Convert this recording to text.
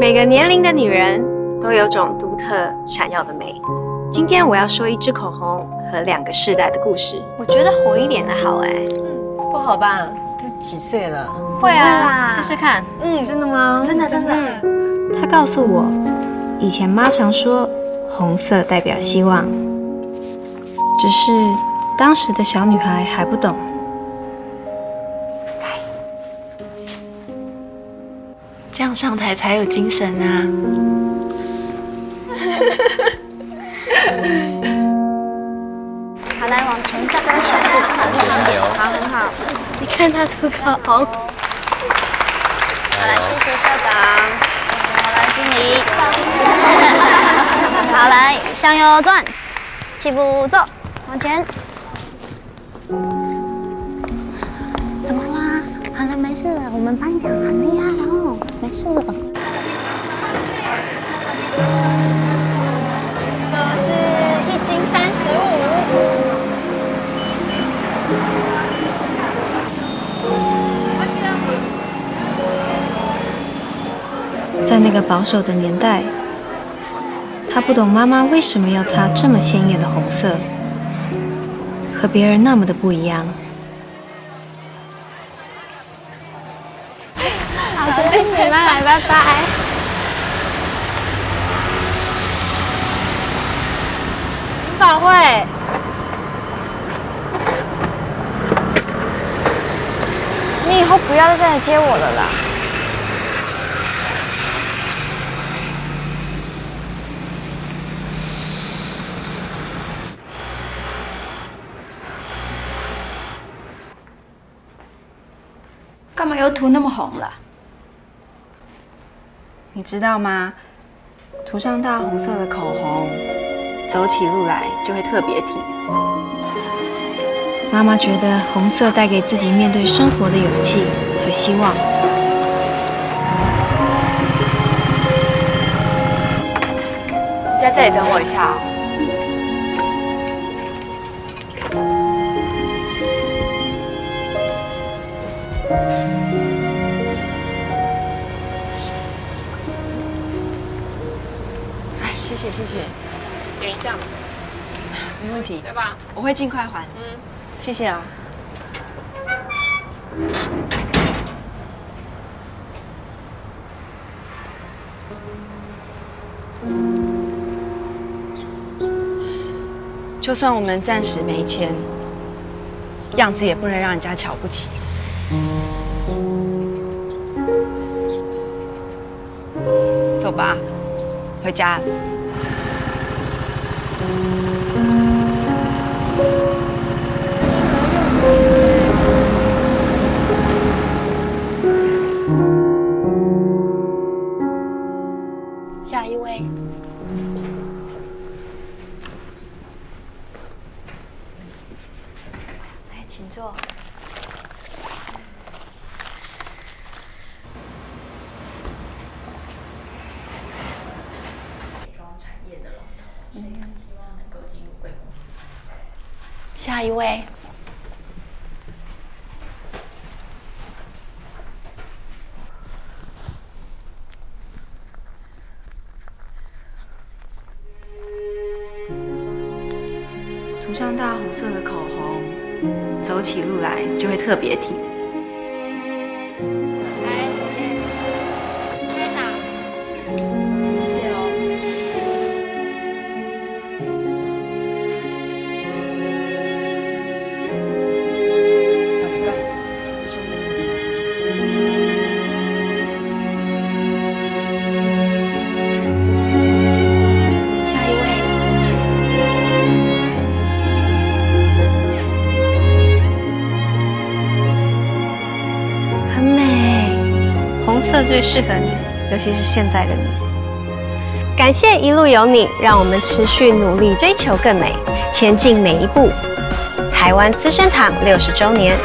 每个年龄的女人都有种独特闪耀的美。今天我要说一支口红和两个世代的故事。我觉得红一点的好哎，不好吧？都几岁了？会啊，试试看。真的吗？真的真的。他告诉我，以前妈常说红色代表希望，只是当时的小女孩还不懂。 这样上台才有精神啊！好，来往前再多选，好，很好。你看他涂口红。好，来，谢谢校长。好，来，经理。好，来，向右转，起步走，往前。怎么啦？好了，没事了，我们颁奖很厉害哦。 没事了。都是1斤35。在那个保守的年代，他不懂妈妈为什么要擦这么鲜艳的红色，和别人那么的不一样。 你们来，拜拜。林宝慧，你以后不要再来接我了啦。干嘛又涂那么红了？ 你知道吗？涂上大红色的口红，走起路来就会特别挺。妈妈觉得红色带给自己面对生活的勇气和希望。你在这里等我一下哦。 谢谢谢谢，等一下，没问题，对吧？我会尽快还。谢谢啊。就算我们暂时没钱，样子也不能让人家瞧不起。 走吧，回家。 下一位，来，请坐。服装产业的龙头，所以希望能够进入贵公司。下一位。 起路来就会特别挺。来，谢谢，谢长，谢谢哦。下一位。 这最适合你，尤其是现在的你。感谢一路有你，让我们持续努力追求更美，前进每一步。台湾资生堂60周年。